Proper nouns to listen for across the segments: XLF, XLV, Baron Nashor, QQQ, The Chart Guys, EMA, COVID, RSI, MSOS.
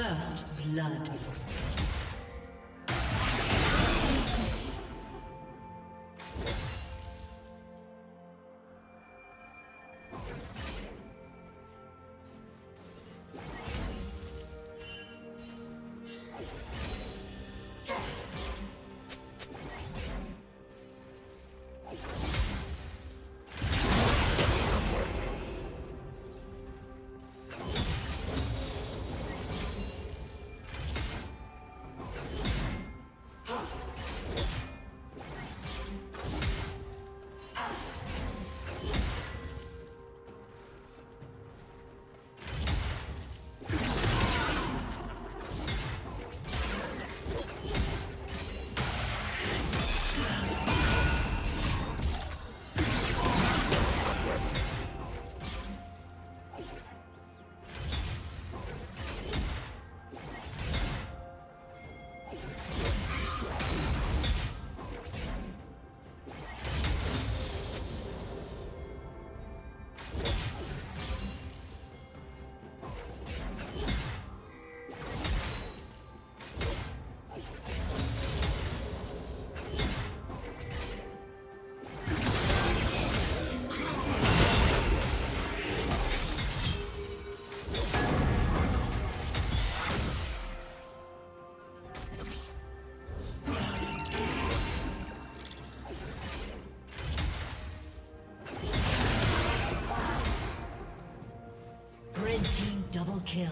First blood. Double kill.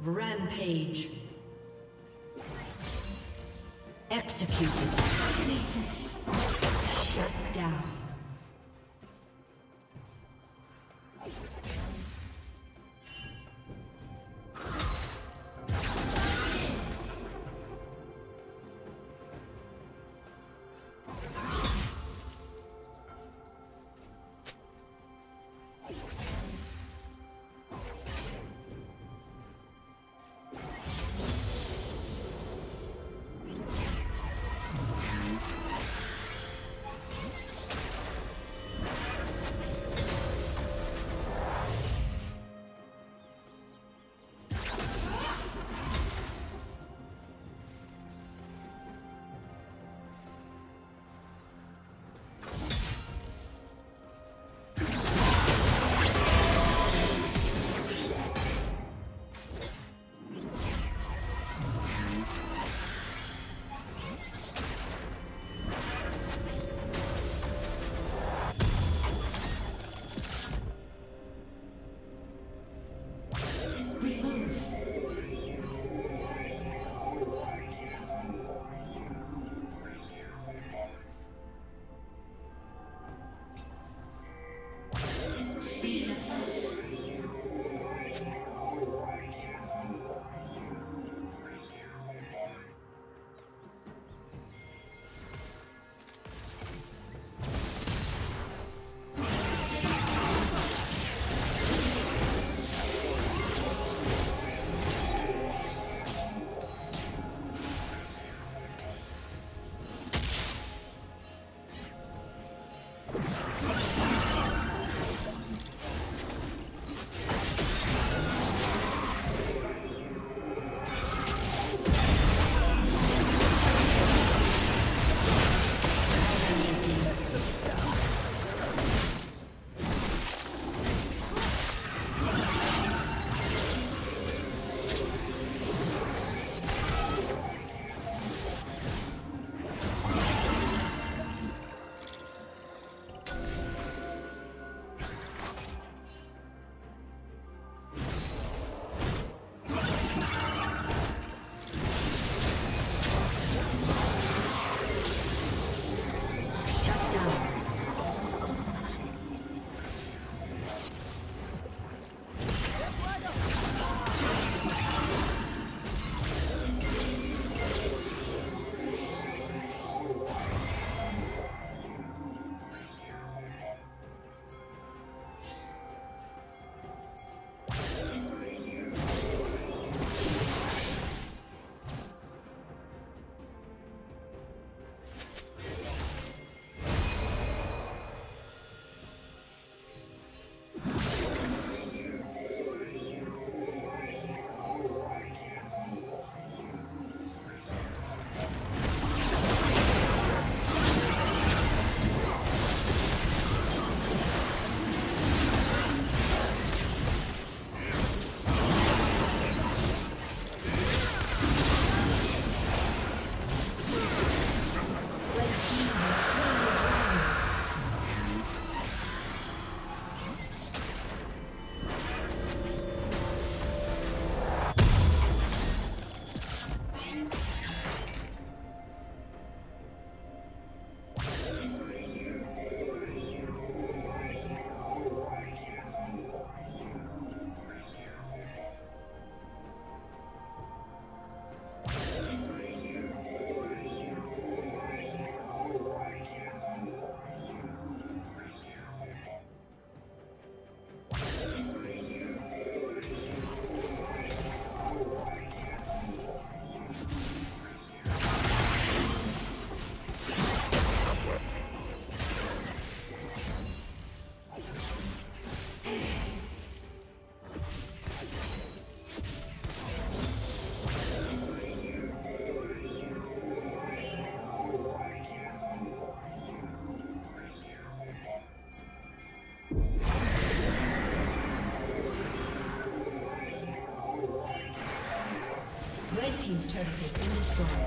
Rampage. Executed. Shut down. team's turret has been destroyed.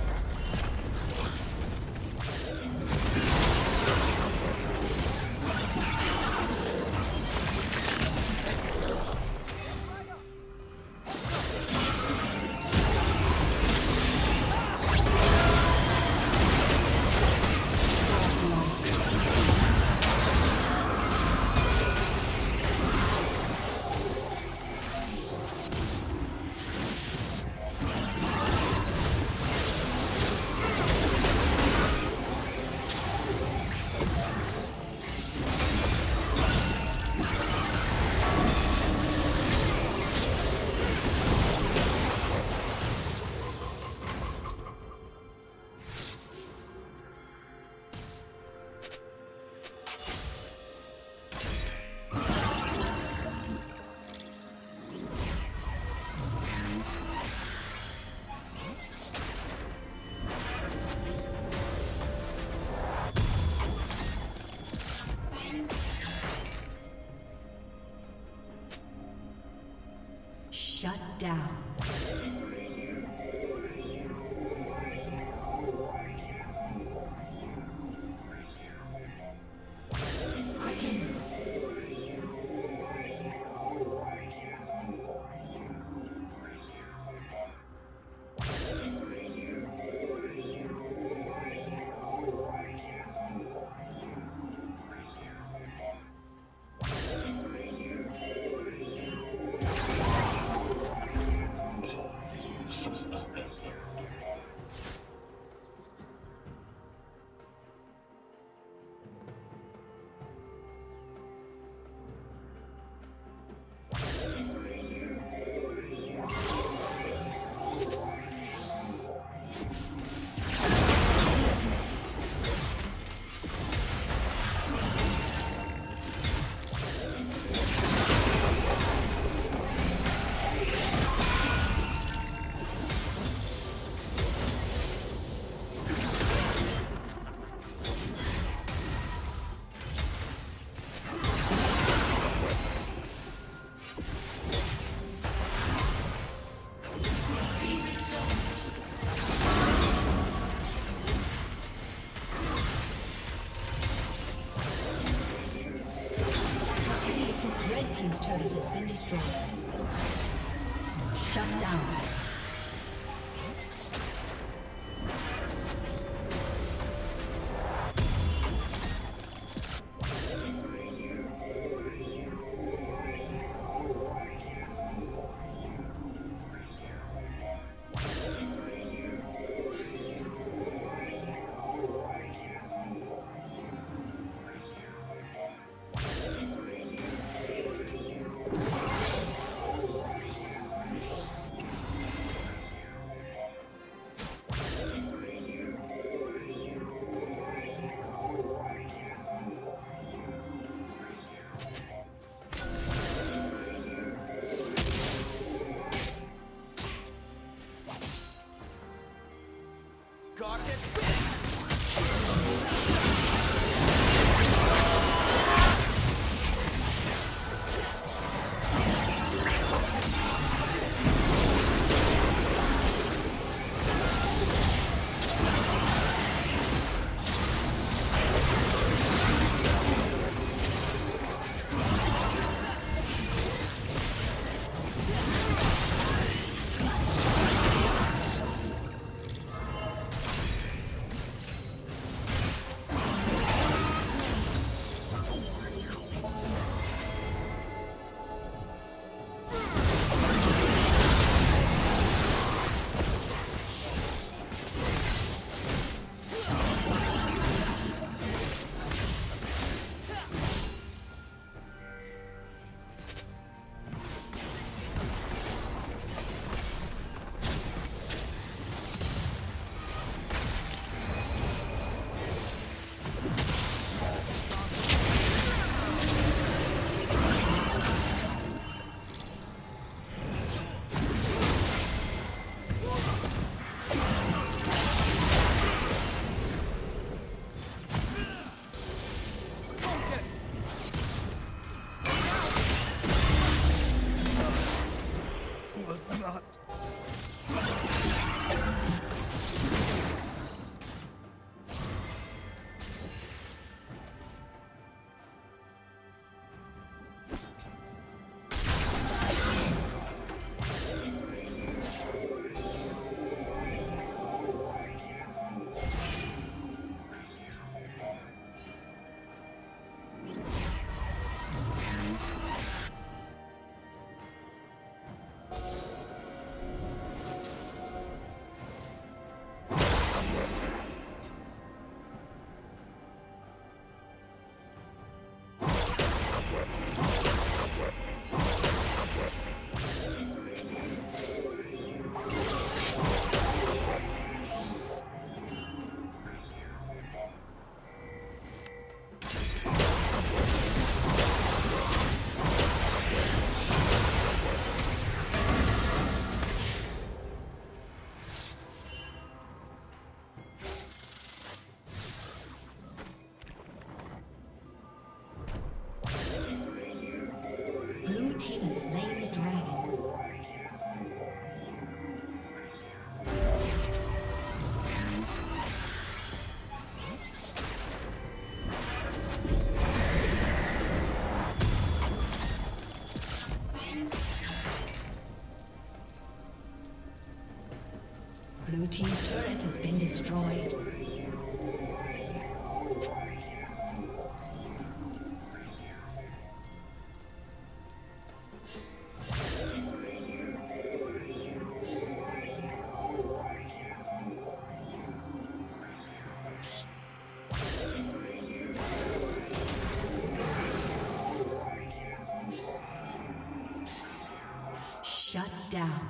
Shut down. been destroyed. Shut down.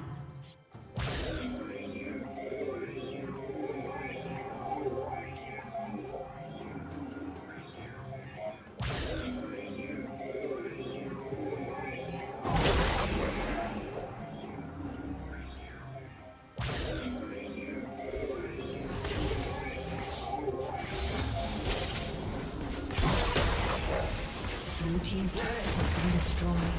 Blue team's turret has been destroyed.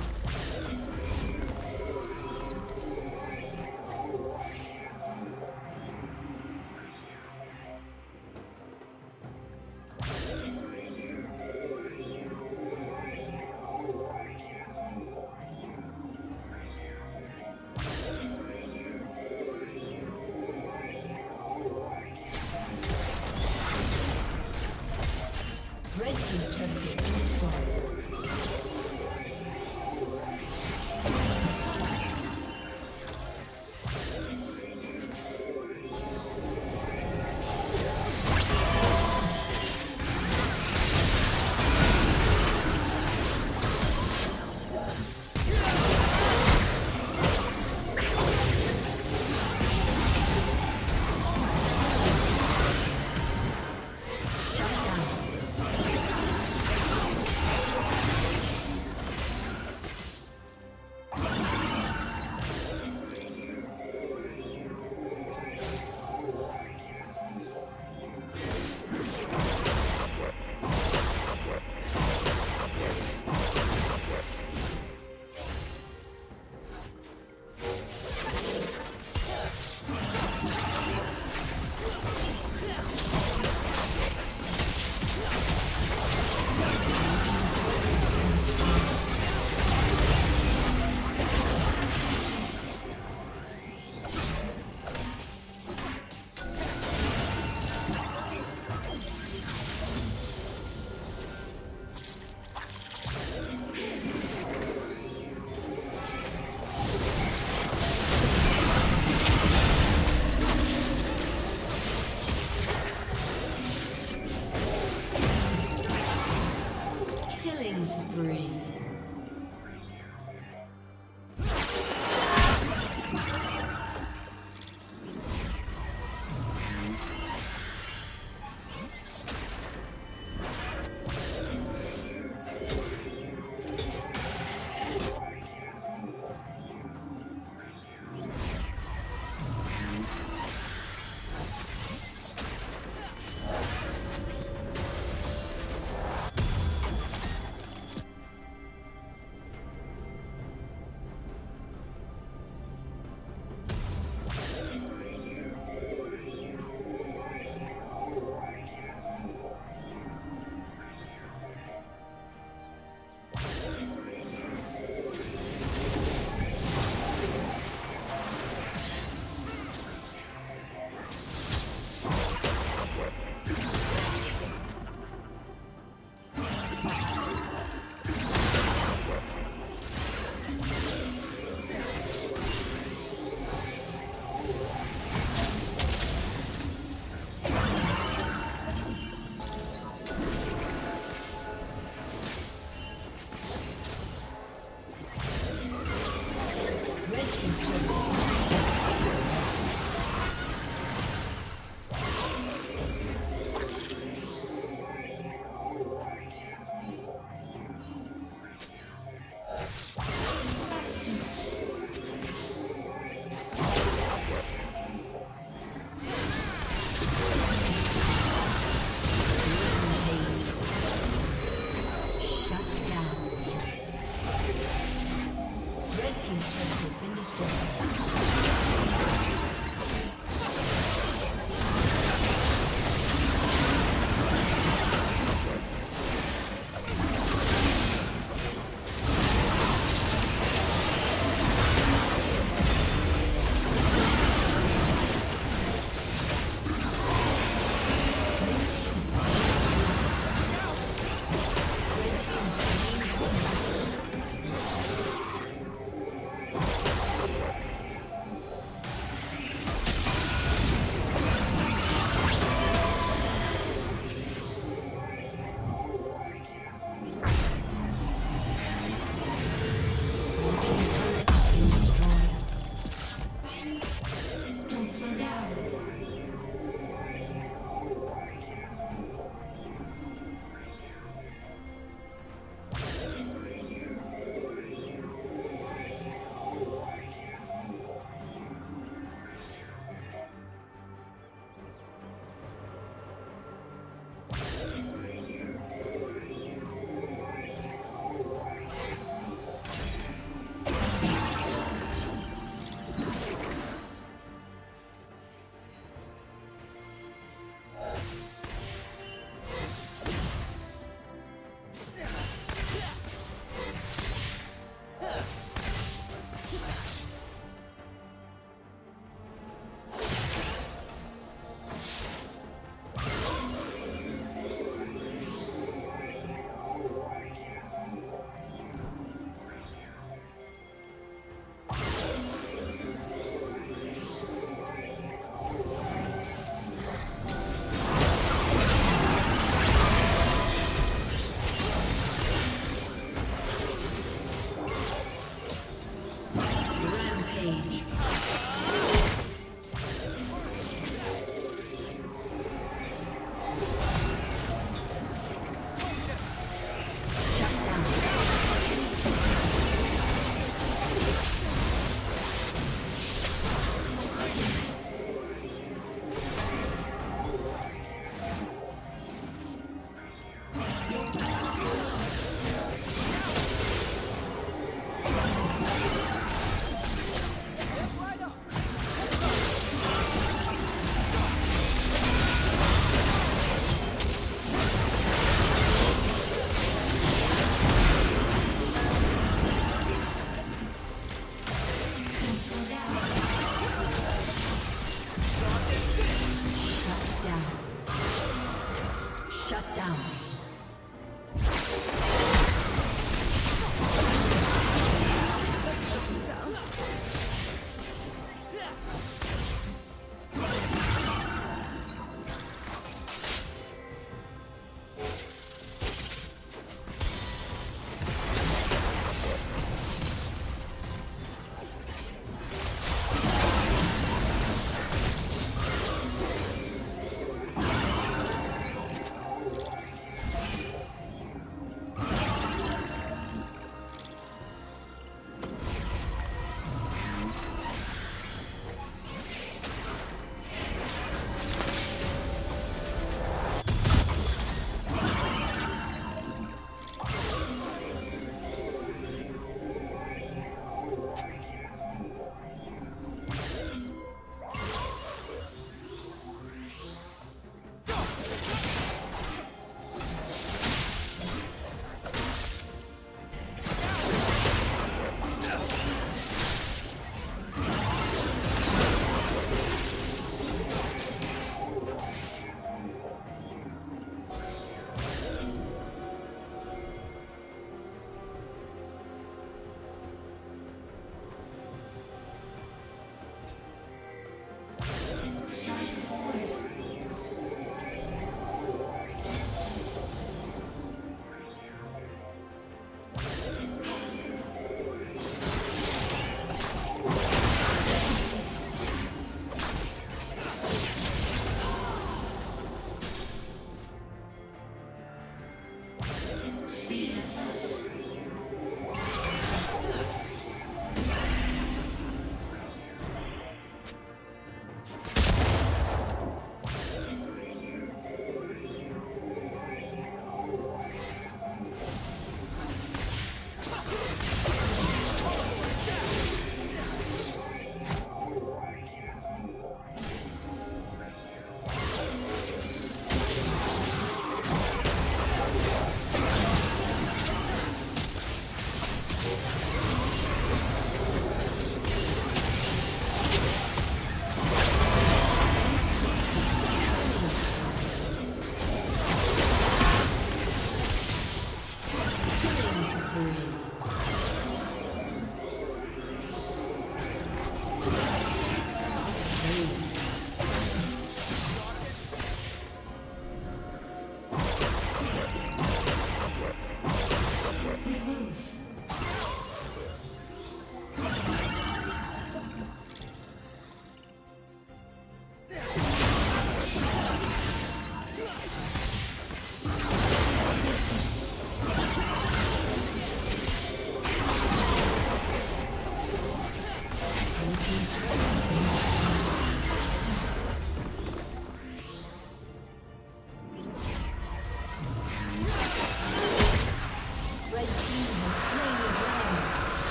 Shut down.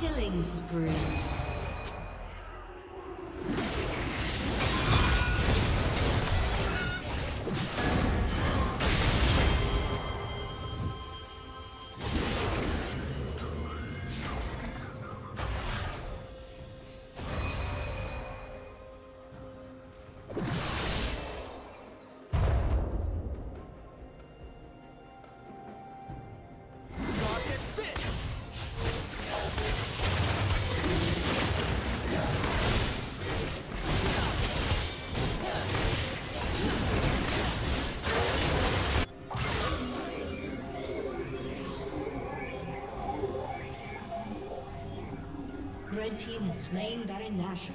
Killing spree. Red team has slain Baron Nashor.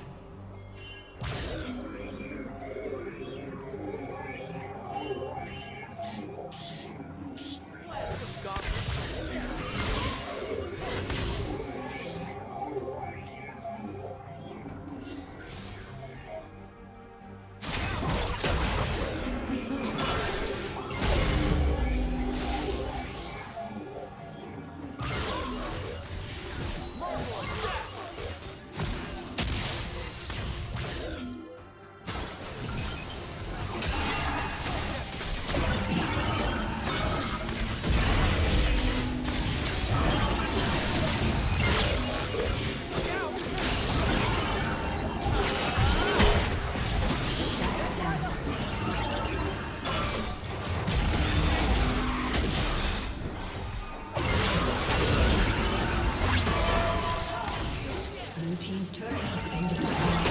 Blue team's turret has been destroyed.